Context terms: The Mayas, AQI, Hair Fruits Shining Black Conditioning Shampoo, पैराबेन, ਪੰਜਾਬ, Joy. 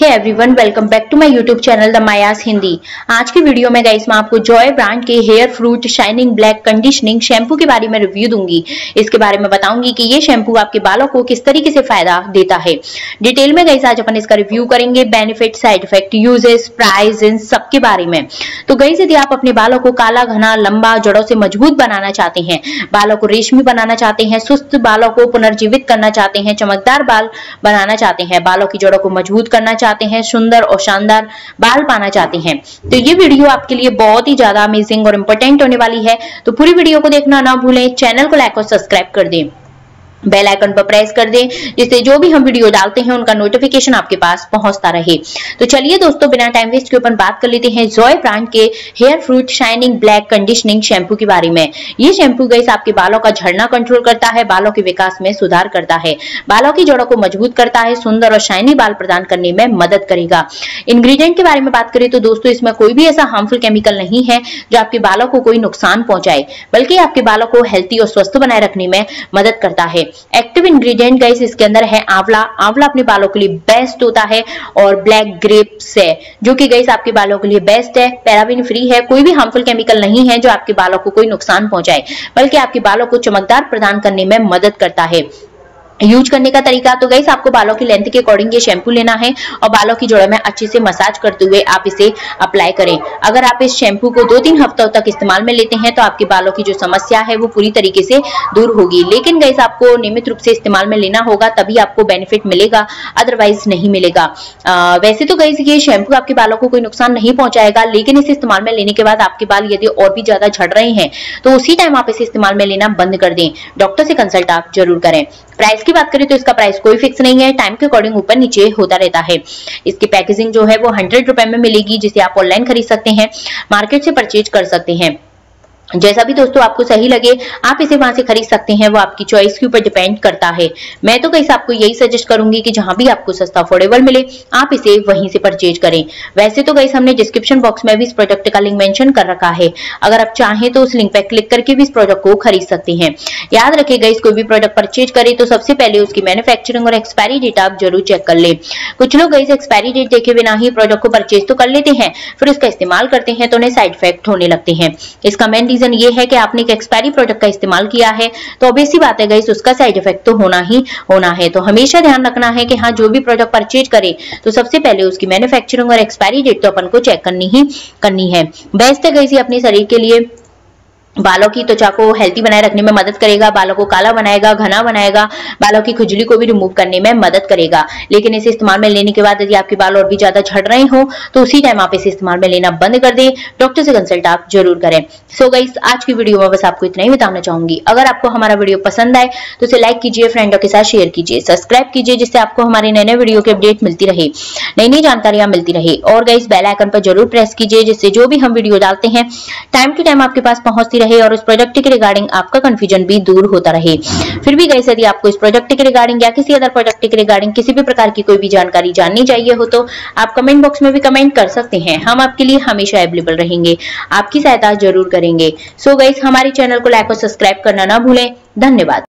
Hey everyone, welcome back to my YouTube channel the Maya's Hindi. आज के वीडियो में गाइस मैं आपको जॉय ब्रांड के hair fruit shining black conditioning shampoo के बारे में रिव्यू दूंगी। इसके बारे में बताऊंगी कि ये शैम्पू आपके बालों को किस तरीके से फायदा देता है। डिटेल में गाइस आज अपन इसका रिव्यू करेंगे, benefit, side effect, uses, price, इन सबके बारे में। तो गाइस यदि आप अपने बालों को काला, घना, लंबा, जड़ों से मजबूत बनाना चाहते हैं, बालों को रेशमी बनाना चाहते हैं, सुस्त बालों को पुनर्जीवित करना चाहते हैं, चमकदार बाल बनाना चाहते हैं, बालों की जड़ों को मजबूत करना चाहते हैं, सुंदर और शानदार बाल पाना चाहते हैं, तो ये वीडियो आपके लिए बहुत ही ज्यादा अमेजिंग और इंपॉर्टेंट होने वाली है। तो पूरी वीडियो को देखना ना भूलें। चैनल को लाइक और सब्सक्राइब कर दें, बेल आइकन पर प्रेस कर दें, जिससे जो भी हम वीडियो डालते हैं उनका नोटिफिकेशन आपके पास पहुंचता रहे। तो चलिए दोस्तों, बिना टाइम वेस्ट के अपन बात कर लेते हैं जॉय ब्रांड के hair fruit shining black conditioning shampoo के बारे में। ये शैम्पू गाइस आपके बालों का झड़ना कंट्रोल करता है, बालों के विकास में सुधार करता है, बालों की जड़ों को मजबूत करता है, सुंदर और शाइनी बाल प्रदान करने में मदद करेगा। इंग्रीडियंट के बारे में बात करें तो दोस्तों इसमें कोई भी ऐसा हार्मफुल केमिकल नहीं है जो आपके बालों को कोई नुकसान पहुंचाए, बल्कि आपके बालों को हेल्थी और स्वस्थ बनाए रखने में मदद करता है। एक्टिव इंग्रेडिएंट गाइस इसके अंदर है आंवला। आंवला अपने बालों के लिए बेस्ट होता है और ब्लैक ग्रेप्स है जो कि गाइस आपके बालों के लिए बेस्ट है। पैराबेन फ्री है, कोई भी हार्मफुल केमिकल नहीं है जो आपके बालों को कोई नुकसान पहुंचाए, बल्कि आपके बालों को चमकदार प्रदान करने में मदद करता है। यूज करने का तरीका तो गाइस आपको बालों की लेंथ के अकॉर्डिंग ये शैम्पू लेना है और बालों की जड़ों में अच्छे से मसाज करते हुए आप इसे अप्लाई करें। अगर आप इस शैम्पू को 2-3 हफ्तों तक इस्तेमाल में लेते हैं तो आपके बालों की जो समस्या है वो पूरी तरीके से दूर होगी। लेकिन गाइस आपको नियमित रूप से इस्तेमाल में लेना होगा, तभी आपको बेनिफिट मिलेगा, अदरवाइज नहीं मिलेगा। वैसे तो गाइस ये शैम्पू आपके बालों को कोई नुकसान नहीं पहुंचाएगा, लेकिन इसे इस्तेमाल में लेने के बाद आपके बाल यदि और भी ज्यादा झड़ रहे हैं तो उसी टाइम आप इसे इस्तेमाल में लेना बंद कर दें। डॉक्टर से कंसल्ट आप जरूर करें। प्राइस की बात करें तो इसका प्राइस कोई फिक्स नहीं है, टाइम के अकॉर्डिंग ऊपर नीचे होता रहता है। इसकी पैकेजिंग जो है वो 100 रुपए में मिलेगी, जिसे आप ऑनलाइन खरीद सकते हैं, मार्केट से परचेज कर सकते हैं। जैसा भी दोस्तों आपको सही लगे आप इसे वहां से खरीद सकते हैं, वो आपकी चॉइस के ऊपर डिपेंड करता है। मैं तो गाइस आपको यही सजेस्ट करूंगी कि जहां भी आपको सस्ता अफोर्डेबल मिले आप इसे वहीं से परचेज करें। वैसे तो गाइस हमने डिस्क्रिप्शन बॉक्स में भी इस प्रोडक्ट का लिंक मेंशन कर रखा है, अगर आप चाहें तो उस लिंक पर क्लिक करके भी इस प्रोडक्ट को खरीद सकते हैं। याद रखें गाइस, कोई भी प्रोडक्ट परचेज करे तो सबसे पहले उसकी मैन्युफैक्चरिंग और एक्सपायरी डेट आप जरूर चेक कर ले। कुछ लोग गाइस एक्सपायरी डेट देखे बिना ही प्रोडक्ट को परचेज तो कर लेते हैं, फिर उसका इस्तेमाल करते हैं तो उन्हें साइड इफेक्ट होने लगते हैं। इसका मेन रीजन ये है कि आपने एक एक्सपायरी प्रोडक्ट का इस्तेमाल किया है तो ऑब्वियस सी बात है गाइस उसका साइड इफेक्ट तो होना ही होना है। तो हमेशा ध्यान रखना है कि हाँ, जो भी प्रोडक्ट परचेज करें तो सबसे पहले उसकी मैन्युफैक्चरिंग और एक्सपायरी डेट तो अपन को चेक करनी है। बेस्ट है गाइस ये अपने शरीर के लिए, बालों की त्वचा को हेल्थी बनाए रखने में मदद करेगा, बालों को काला बनाएगा, घना बनाएगा, बालों की खुजली को भी रिमूव करने में मदद करेगा। लेकिन इसे इस्तेमाल में लेने के बाद यदि आपके बाल और भी ज्यादा झड़ रहे हो तो उसी टाइम आप इसे इस्तेमाल में लेना बंद कर दें, डॉक्टर से कंसल्ट आप जरूर करें। सो गाइस आज की वीडियो में बस आपको इतना ही बताना चाहूंगी। अगर आपको हमारा वीडियो पसंद आए तो इसे लाइक कीजिए, फ्रेंडों के साथ शेयर कीजिए, सब्सक्राइब कीजिए, जिससे आपको हमारे नए नए वीडियो की अपडेट मिलती रहे, नई नई जानकारियां मिलती रहे। और गाइस बेल आइकन पर जरूर प्रेस कीजिए, जिससे जो भी हम वीडियो डालते हैं टाइम टू टाइम आपके पास पहुंचती और उस प्रोडक्ट के रिगार्डिंग आपका कंफ्यूजन भी दूर होता रहे। फिर भी गाइस यदि आपको इस प्रोडक्ट के रिगार्डिंग या किसी अदर प्रोडक्ट के रिगार्डिंग किसी भी प्रकार की कोई भी जानकारी जाननी चाहिए हो तो आप कमेंट बॉक्स में भी कमेंट कर सकते हैं। हम आपके लिए हमेशा अवेलेबल रहेंगे, आपकी सहायता जरूर करेंगे। सो गाइस हमारे चैनल को लाइक और सब्सक्राइब करना ना भूलें। धन्यवाद।